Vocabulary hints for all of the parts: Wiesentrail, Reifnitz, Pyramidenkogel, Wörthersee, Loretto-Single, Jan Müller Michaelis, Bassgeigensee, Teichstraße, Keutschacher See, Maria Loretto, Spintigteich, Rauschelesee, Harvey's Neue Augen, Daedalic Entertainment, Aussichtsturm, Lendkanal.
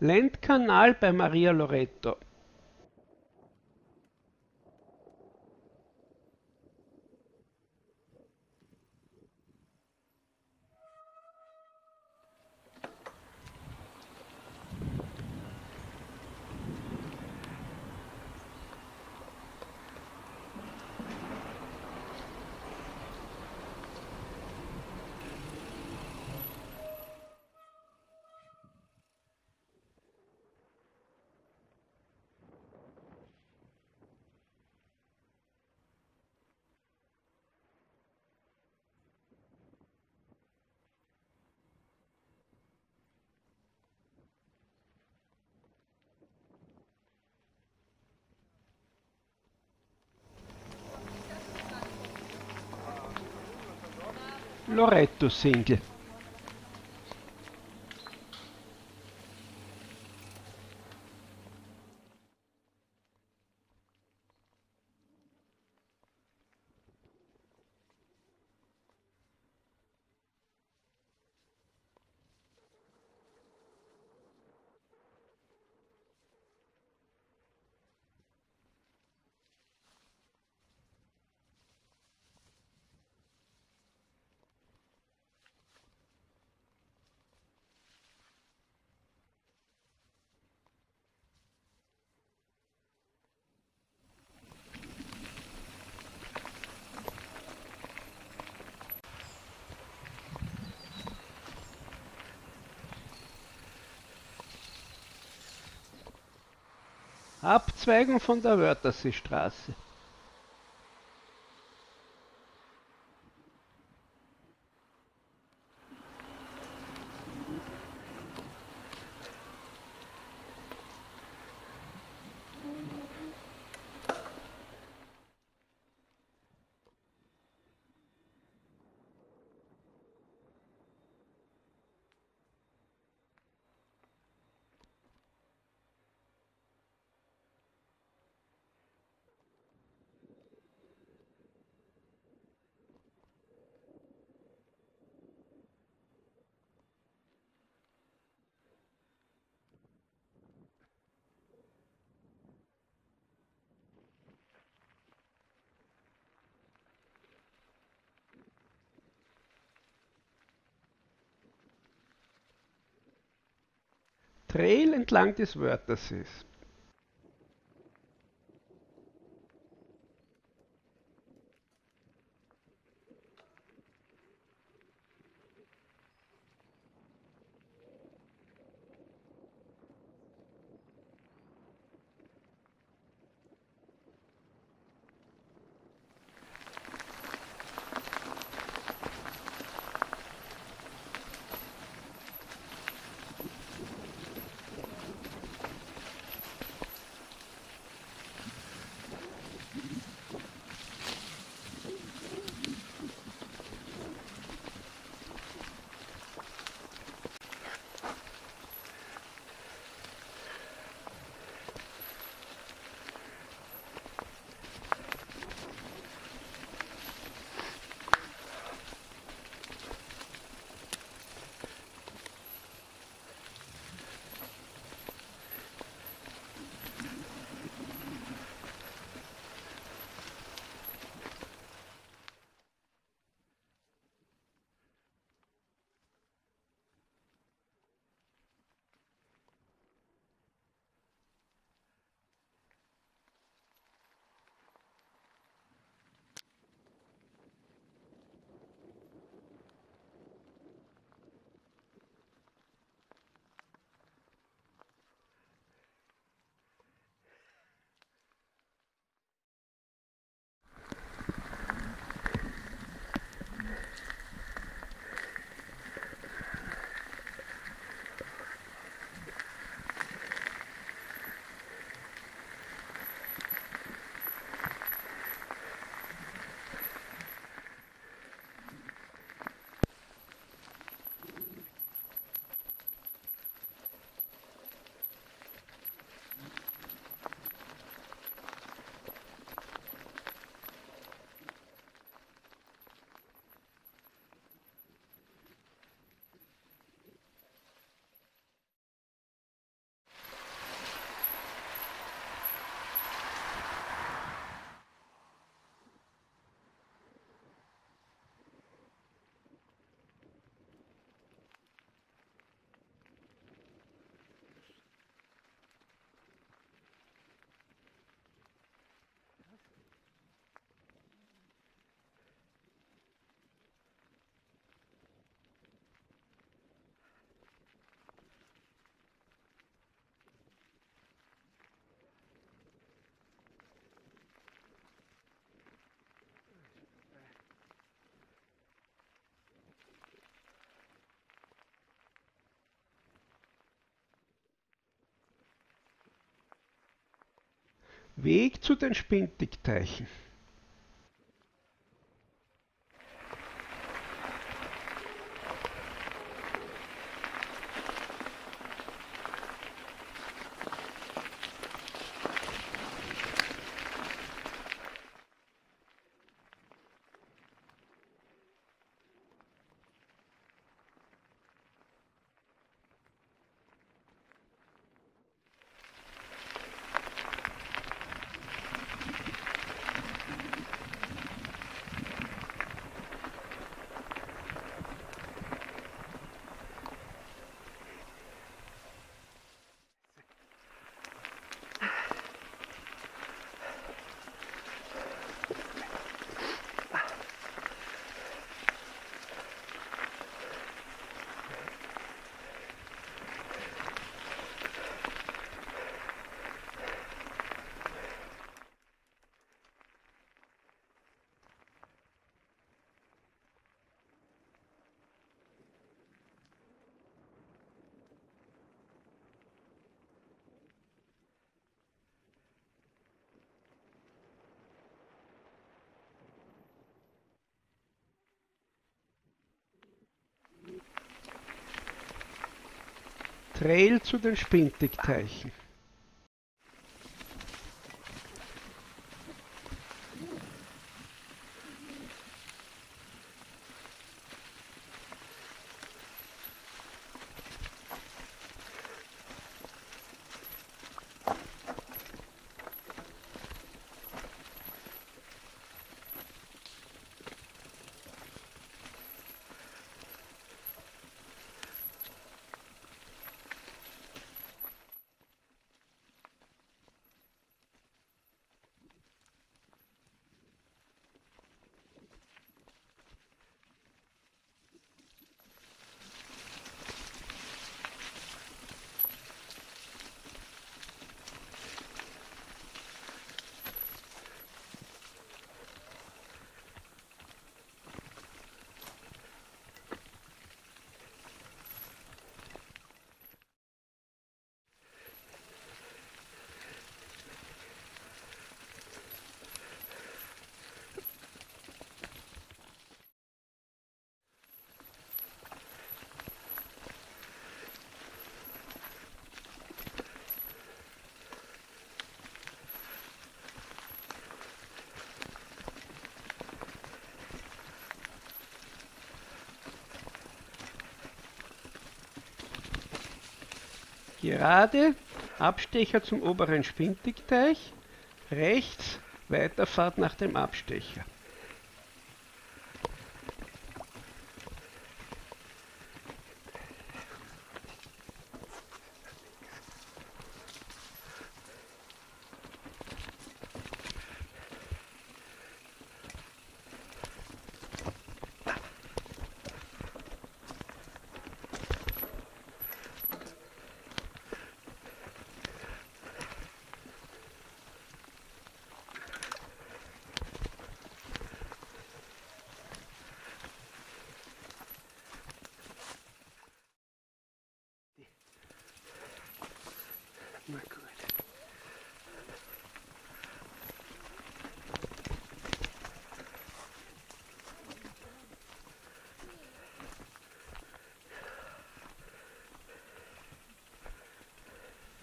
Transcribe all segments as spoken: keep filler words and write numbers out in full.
Lendkanal bei Maria Loretto. Loretto-Single. Abzweigung von der Wörthersee-Straße. Trail entlang des Wörthersees. Weg zu den Spintigteichen. Trail zu den Spintigteichen. Gerade, Abstecher zum oberen Spintigteich, rechts, Weiterfahrt nach dem Abstecher.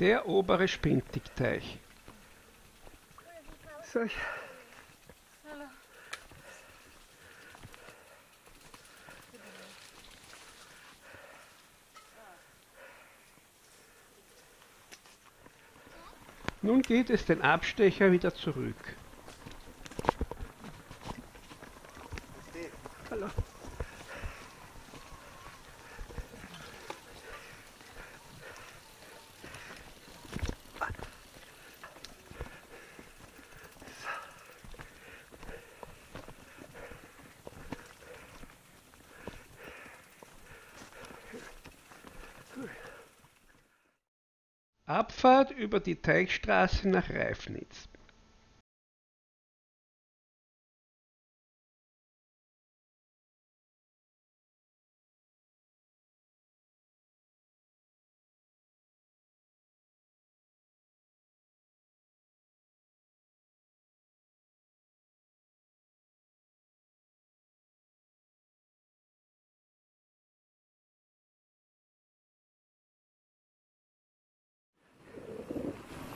Der obere Spintigteich. So. Nun geht es den Abstecher wieder zurück. Hallo. Abfahrt über die Teichstraße nach Reifnitz.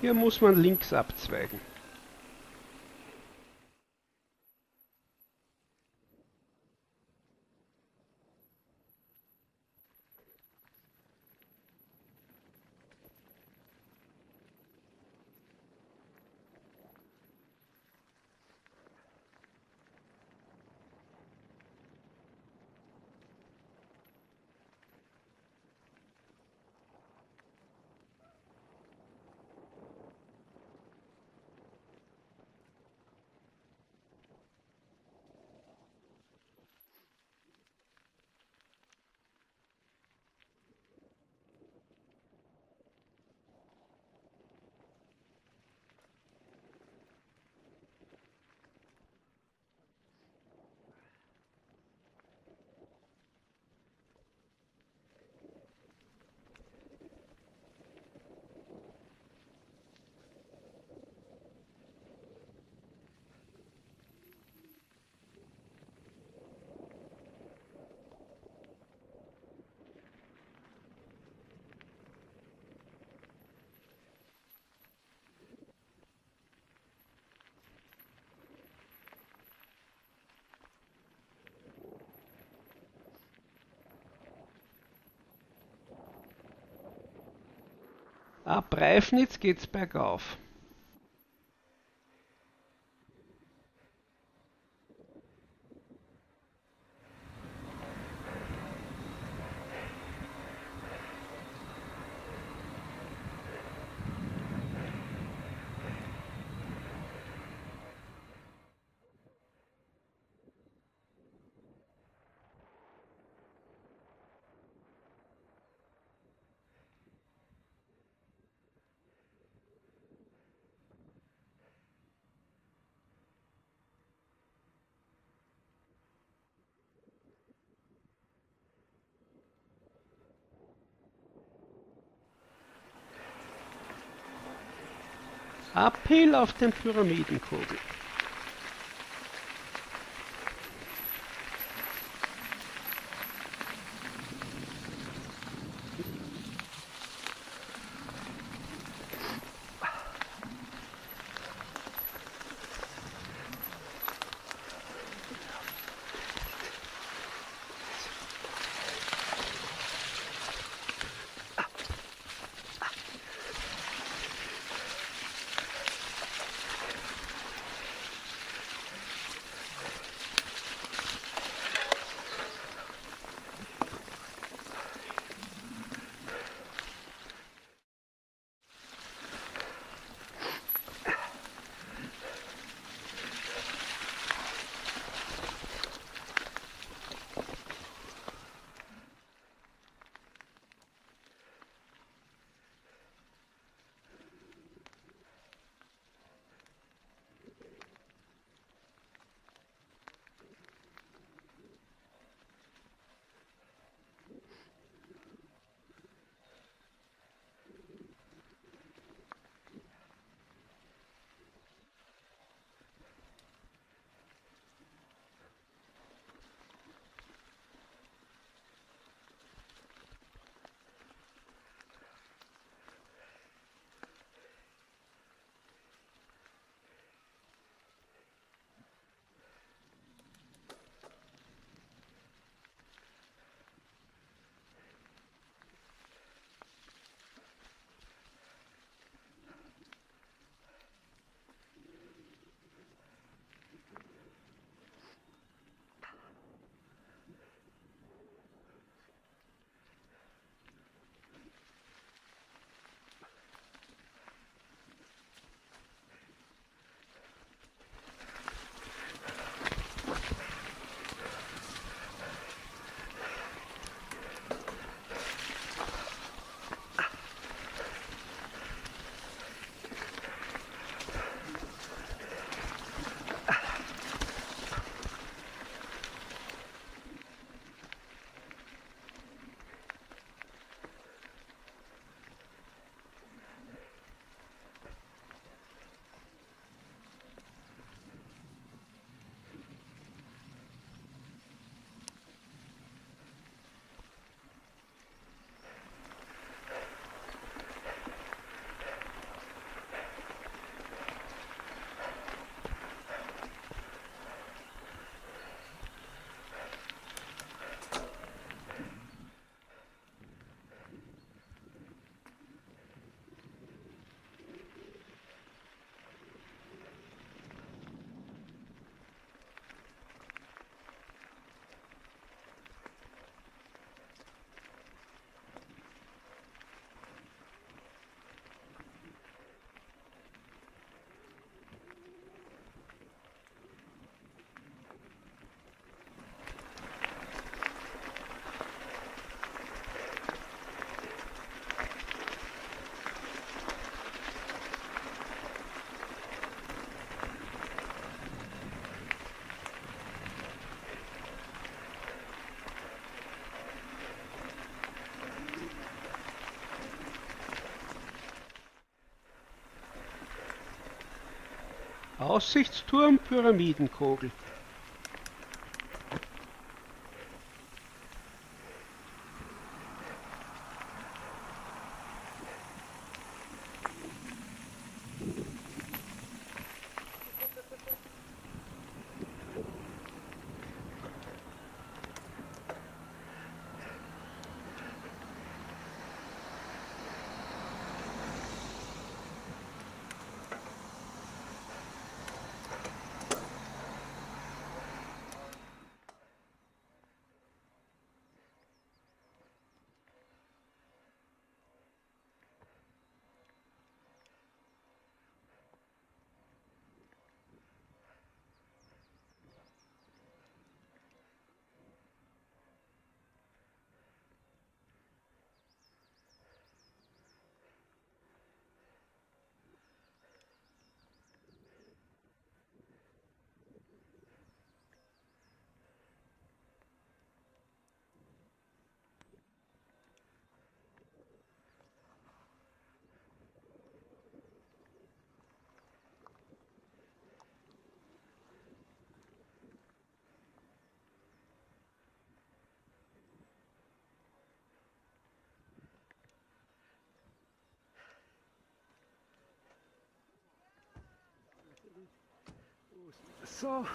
Hier muss man links abzweigen. Ab Reifnitz geht's bergauf. Uphill auf dem Pyramidenkogel. Aussichtsturm, Pyramidenkogel. So,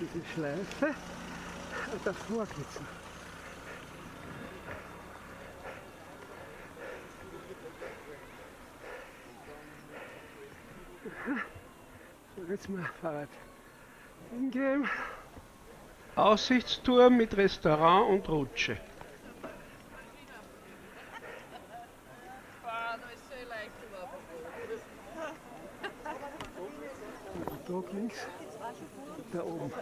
diese Schleife und davor geht's noch. Aha. So, jetzt mal Fahrrad hingeben. Aussichtsturm mit Restaurant und Rutsche. Links, da oben. Ja,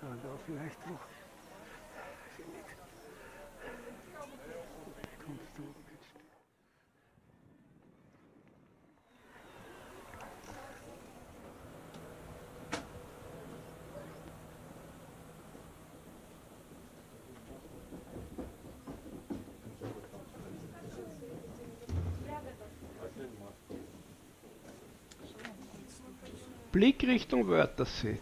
da vielleicht noch. Kommst du oben jetzt? Blick Richtung Wörthersee.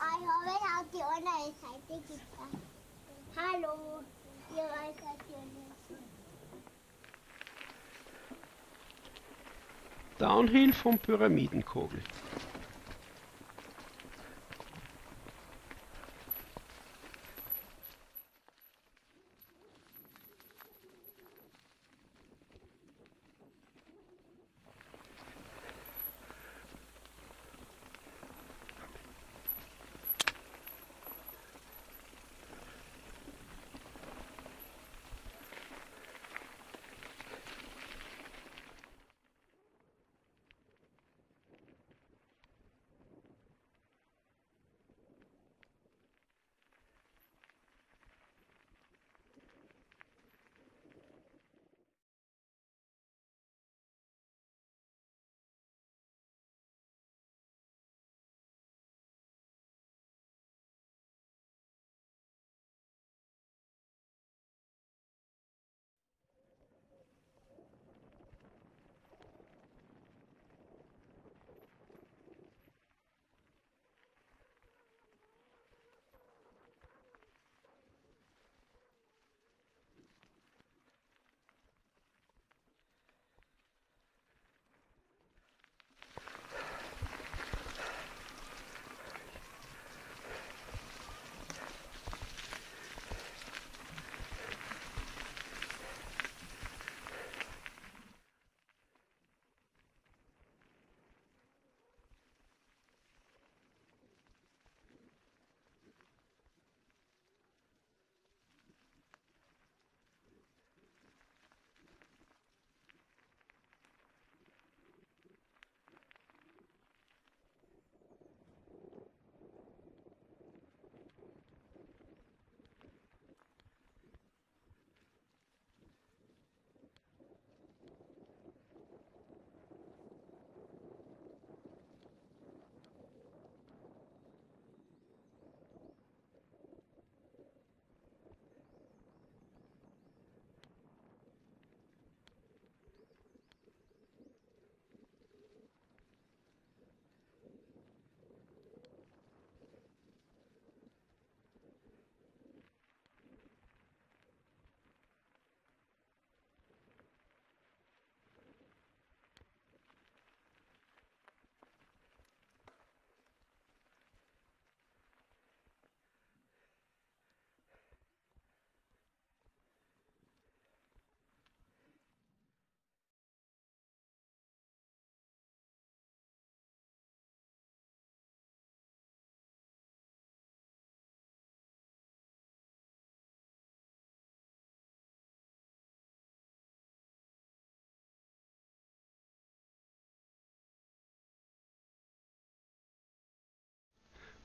Hallo, ihr seid hier. Downhill vom Pyramidenkogel.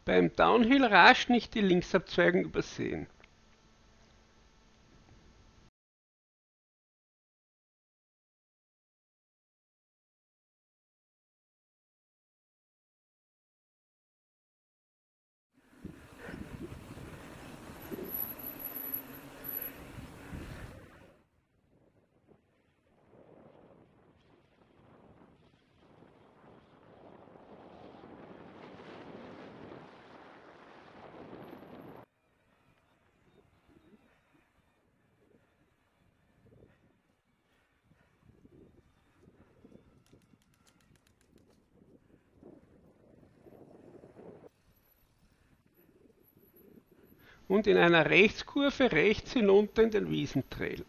Beim Downhill rasch nicht die Linksabzweigung übersehen. Und in einer Rechtskurve rechts hinunter in den Wiesentrail.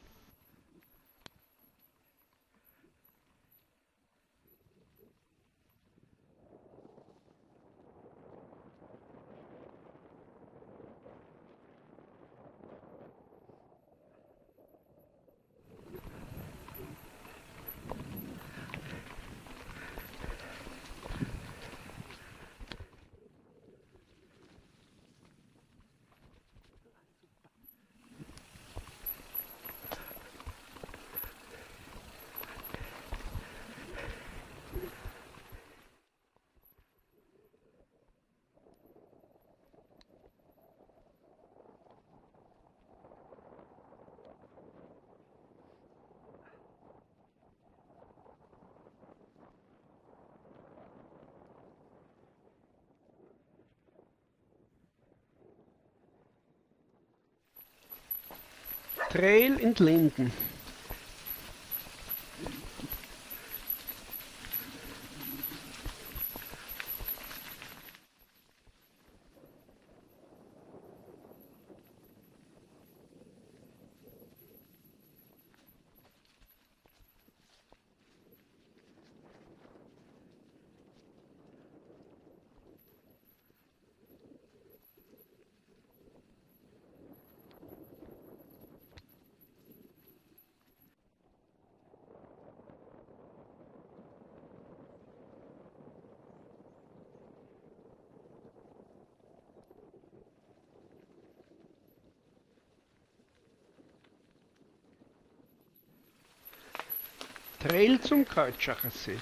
Trail in Linden. Trail zum Keutschacher See.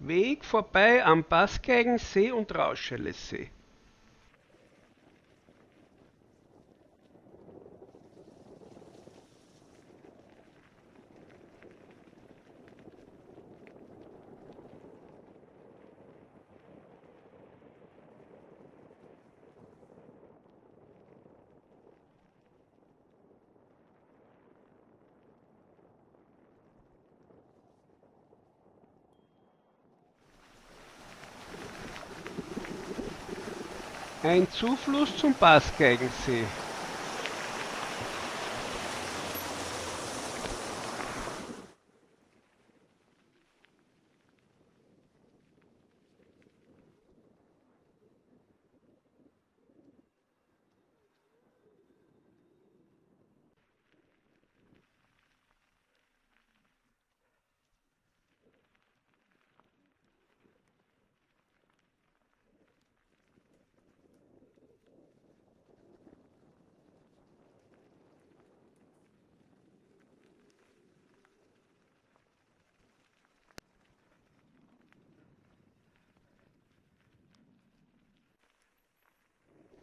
Weg vorbei am Bassgeigensee und Rauschelesee. ein Zufluss zum Bassgeigensee.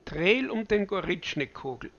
Trail um den Pyramidenkogel.